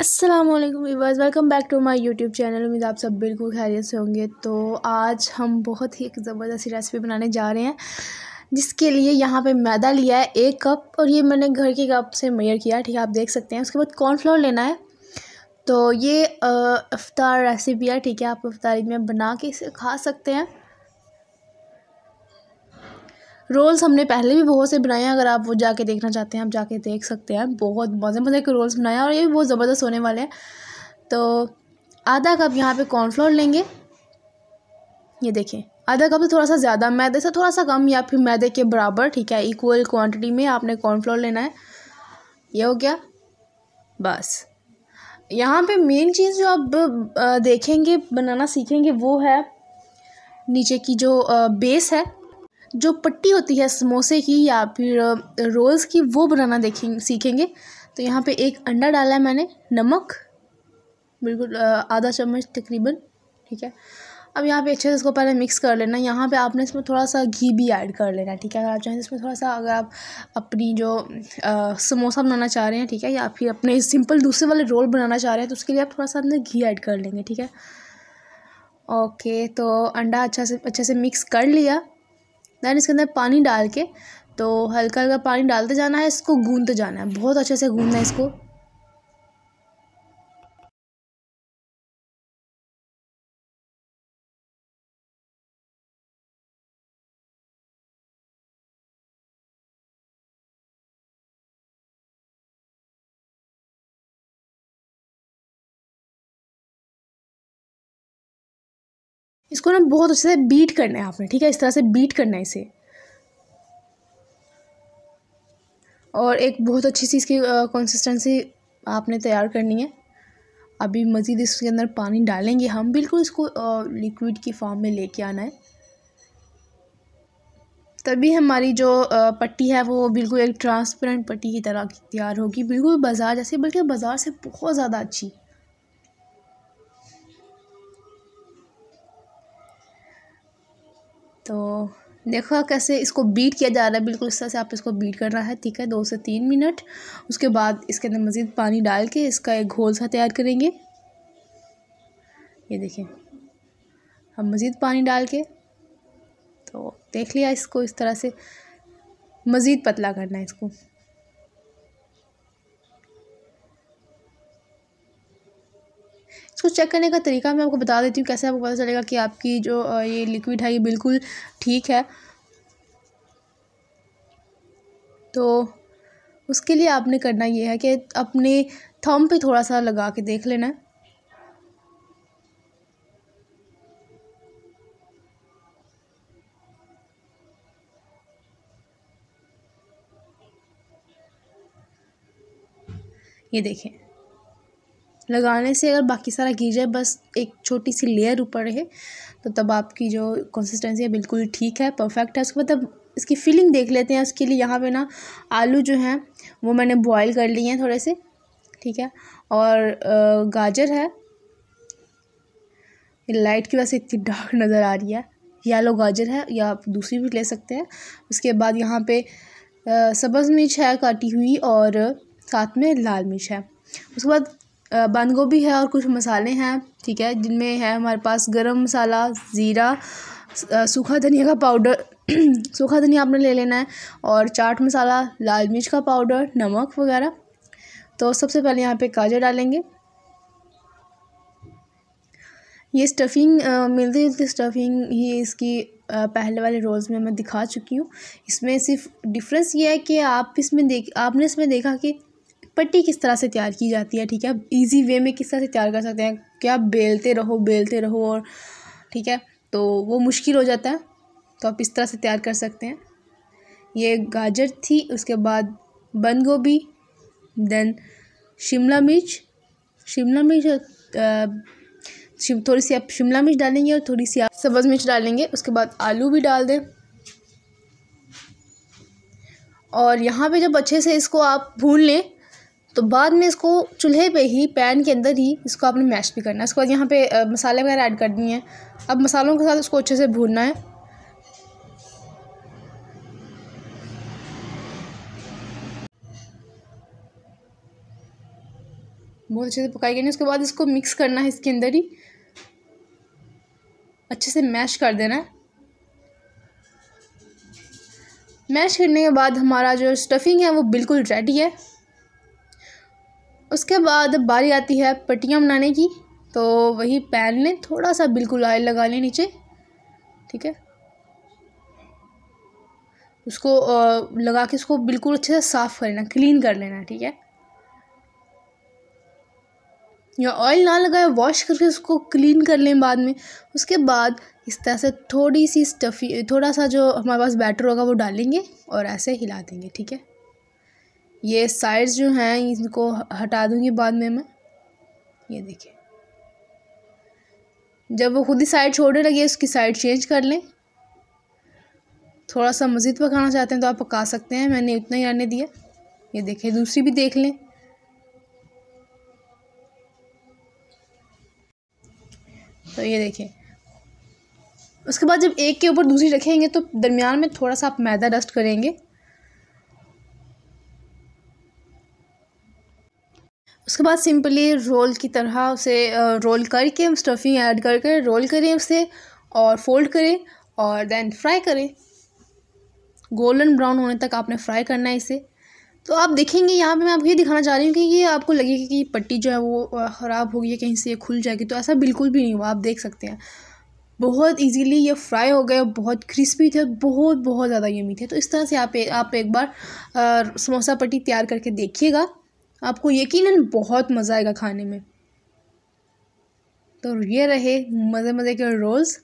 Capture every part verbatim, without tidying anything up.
अस्सलामुअलैकुम viewers, welcome back to my YouTube channel. उम्मीद आप सब बिल्कुल खैरियत से होंगे। तो आज हम बहुत ही एक ज़बरदस्ती रेसिपी बनाने जा रहे हैं, जिसके लिए यहाँ पे मैदा लिया है एक कप, और ये मैंने घर के कप से मेजर किया, ठीक है, आप देख सकते हैं। उसके बाद कॉर्नफ्लोर लेना है। तो ये इफ्तार रेसिपी है, ठीक है, आप इफ्तारी में बना के इसे खा सकते हैं। रोल्स हमने पहले भी बहुत से बनाए हैं, अगर आप वो जाके देखना चाहते हैं आप जाके देख सकते हैं। बहुत मज़े मज़े के रोल्स बनाए हैं और ये भी बहुत ज़बरदस्त होने वाले हैं। तो आधा कप यहाँ पे कॉर्नफ्लोर लेंगे, ये देखें आधा कप से थोड़ा सा ज़्यादा, मैदे से थोड़ा सा कम या फिर मैदे के बराबर, ठीक है, इक्वल क्वान्टिटी में आपने कॉर्नफ्लोर लेना है। ये हो गया। बस यहाँ पर मेन चीज़ जो आप देखेंगे बनाना सीखेंगे वो है नीचे की जो बेस है, जो पट्टी होती है समोसे की या फिर रोल्स की, वो बनाना देखेंगे सीखेंगे। तो यहाँ पे एक अंडा डाला है मैंने, नमक बिल्कुल आधा चम्मच तकरीबन, ठीक है। अब यहाँ पे अच्छे से इसको पहले मिक्स कर लेना। यहाँ पे आपने इसमें थोड़ा सा घी भी ऐड कर लेना, ठीक है, अगर आप चाहें इसमें थोड़ा सा, अगर आप अपनी जो आ, समोसा बनाना चाह रहे हैं, ठीक है, या फिर अपने सिंपल दूसरे वाले रोल बनाना चाह रहे हैं, तो उसके लिए आप थोड़ा सा अंदर घी ऐड कर लेंगे, ठीक है। ओके, तो अंडा अच्छा से अच्छे से मिक्स कर लिया। दैन इसके अंदर पानी डाल के, तो हल्का हल्का पानी डालते जाना है, इसको गूंथते जाना है, बहुत अच्छे से गूंथना है इसको। इसको ना बहुत अच्छे से बीट करना है आपने, ठीक है, इस तरह से बीट करना है इसे। और एक बहुत अच्छी सी इसकी कंसिस्टेंसी आपने तैयार करनी है। अभी मज़ीद इसके अंदर पानी डालेंगे हम, बिल्कुल इसको लिक्विड की फॉर्म में लेके आना है, तभी हमारी जो आ, पट्टी है वो बिल्कुल एक ट्रांसपेरेंट पट्टी की तरह तैयार होगी, बिल्कुल बाज़ार जैसे, बल्कि बाज़ार से बहुत ज़्यादा अच्छी। तो देखो कैसे इसको बीट किया जा रहा है, बिल्कुल इस तरह से आप इसको बीट करना है, ठीक है, दो से तीन मिनट। उसके बाद इसके अंदर मज़ीद पानी डाल के इसका एक घोल सा तैयार करेंगे। ये देखें, हम मज़ीद पानी डाल के, तो देख लिया, इसको इस तरह से मज़ीद पतला करना है इसको। इसको चेक करने का तरीका मैं आपको बता देती हूँ, कैसे आपको पता चलेगा कि आपकी जो ये लिक्विड है ये बिल्कुल ठीक है। तो उसके लिए आपने करना ये है कि अपने थंब पे थोड़ा सा लगा के देख लेना है। ये देखें, लगाने से अगर बाकी सारा घी जाए, बस एक छोटी सी लेयर ऊपर रहे, तो तब आपकी जो कंसिस्टेंसी है बिल्कुल ठीक है, परफेक्ट है। उसके बाद तब इसकी फीलिंग देख लेते हैं। उसके लिए यहाँ पे ना आलू जो हैं वो मैंने बॉईल कर लिए हैं थोड़े से, ठीक है, और गाजर है, लाइट की वजह से इतनी डार्क नज़र आ रही है, येलो गाजर है, या आप दूसरी भी ले सकते हैं। उसके बाद यहाँ पर सब्ज़ मिर्च है काटी हुई, और साथ में लाल मिर्च है। उसके बाद बंद गोभी है और कुछ मसाले हैं, ठीक है, जिनमें है हमारे पास गरम मसाला, ज़ीरा, सूखा धनिया का पाउडर सूखा धनिया आपने ले लेना है, और चाट मसाला, लाल मिर्च का पाउडर, नमक वगैरह। तो सबसे पहले यहाँ पे गाजर डालेंगे। ये स्टफिंग मिलती जुलती स्टफिंग ही इसकी आ, पहले वाले रोल्स में मैं दिखा चुकी हूँ। इसमें सिर्फ डिफरेंस ये है कि आप इसमें देख आपने इसमें देखा कि पट्टी किस तरह से तैयार की जाती है, ठीक है, इजी वे में किस तरह से तैयार कर सकते हैं, क्या बेलते रहो बेलते रहो और ठीक है, तो वो मुश्किल हो जाता है। तो आप इस तरह से तैयार कर सकते हैं। ये गाजर थी, उसके बाद बंद गोभी, देन शिमला मिर्च शिमला मिर्च थोड़ी सी आप शिमला मिर्च डालेंगे और थोड़ी सी आप सब्ज़ मिर्च डालेंगे। उसके बाद आलू भी डाल दें, और यहाँ पे जब अच्छे से इसको आप भून लें, तो बाद में इसको चूल्हे पे ही पैन के अंदर ही इसको आपने मैश भी करना है। उसके बाद यहाँ पे मसाले वगैरह ऐड कर दिए हैं। अब मसालों के साथ इसको अच्छे से भूनना है। बहुत अच्छे से पकाई गई है। उसके बाद इसको मिक्स करना है, इसके अंदर ही अच्छे से मैश कर देना है। मैश करने के बाद हमारा जो स्टफिंग है वो बिल्कुल रेडी है। उसके बाद बारी आती है पट्टियाँ बनाने की, तो वही पैन में थोड़ा सा बिल्कुल ऑयल लगा लें नीचे, ठीक है। उसको लगा के उसको बिल्कुल अच्छे से साफ़ कर लेना, क्लीन कर लेना, ठीक है। या ऑयल ना लगाए, वॉश करके उसको क्लीन कर लें बाद में। उसके बाद इस तरह से थोड़ी सी स्टफी, थोड़ा सा जो हमारे पास बैटर होगा वो डालेंगे और ऐसे हिला देंगे, ठीक है। ये साइड्स जो हैं इनको हटा दूंगी बाद में मैं। ये देखिए, जब वो खुद ही साइड छोड़ने लगे उसकी साइड चेंज कर लें। थोड़ा सा मज़ीद पकाना चाहते हैं तो आप पका सकते हैं, मैंने उतना ही आने दिया। ये देखिए दूसरी भी देख लें। तो ये देखिए, उसके बाद जब एक के ऊपर दूसरी रखेंगे तो दरमियान में थोड़ा सा आप मैदा डस्ट करेंगे। उसके बाद सिंपली रोल की तरह उसे रोल करके हम स्टफिंग ऐड करके रोल करें उसे, और फोल्ड करें और देन फ्राई करें। गोल्डन ब्राउन होने तक आपने फ्राई करना है इसे। तो आप देखेंगे यहाँ पे मैं आपको ये दिखाना चाह रही हूँ कि ये आपको लगेगा कि पट्टी जो है वो ख़राब होगी, कहीं से ये खुल जाएगी, तो ऐसा बिल्कुल भी नहीं हुआ। आप देख सकते हैं बहुत इजीली ये फ्राई हो गए, बहुत क्रिस्पी थे, बहुत बहुत ज़्यादा यमी थे। तो इस तरह से आप ए, आप एक बार आ, समोसा पट्टी तैयार करके देखिएगा, आपको यकीनन बहुत मज़ा आएगा खाने में। तो ये रहे मज़े मज़े के रोल्स,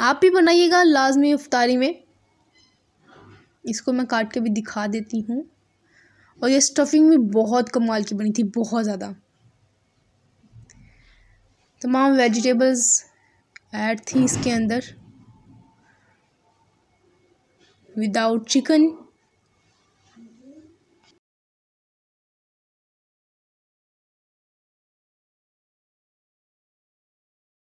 आप भी बनाइएगा लाजमी इफ्तारी में। इसको मैं काट के भी दिखा देती हूँ। और ये स्टफिंग भी बहुत कमाल की बनी थी, बहुत ज़्यादा। तमाम वेजिटेबल्स ऐड थी इसके अंदर, विदाउट चिकन।